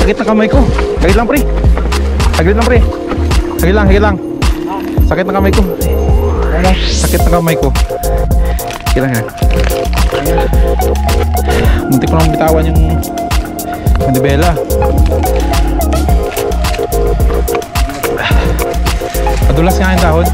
Sakit na kamay ko. Sakit lang, pre. Saglit lang, pre. Sakit lang, higit lang. Sakit na kamay ko. Sakit na kamay ko. Higit lang, ha. Muntik ko nang bitawan yung mandibela. Padulas nga yung dahon.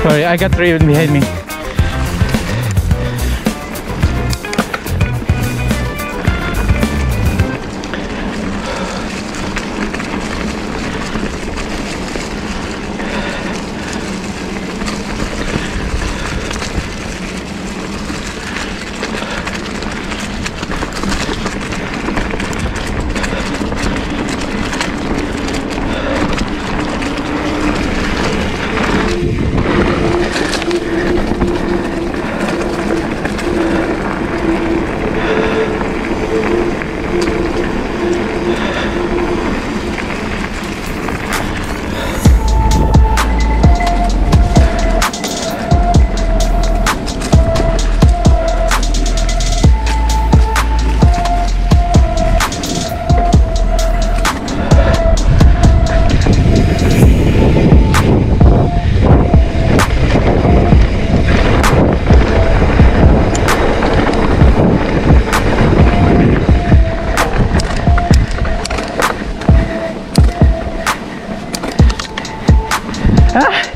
Sorry, I got Raven behind me. Bike.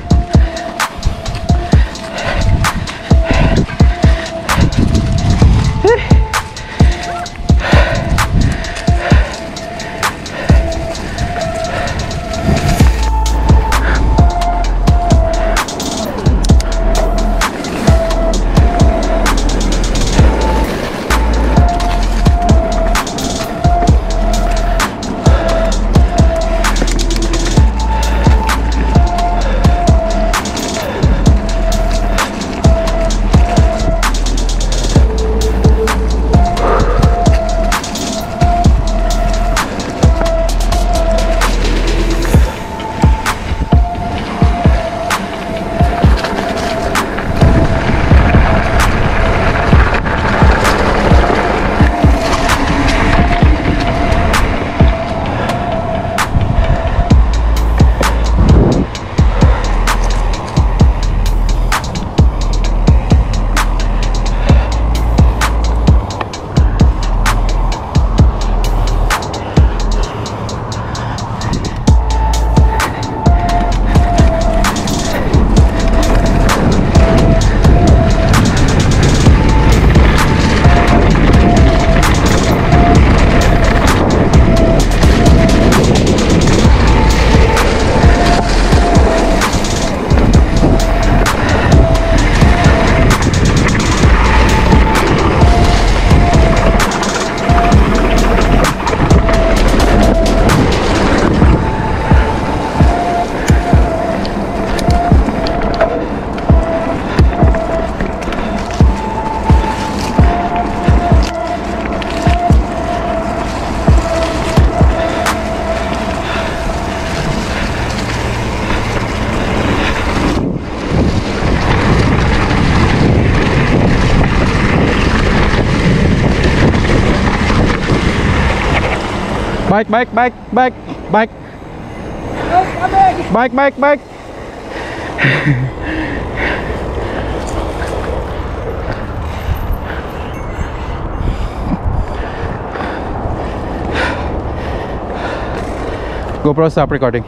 GoPro, stop recording.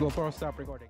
GoPro, stop recording.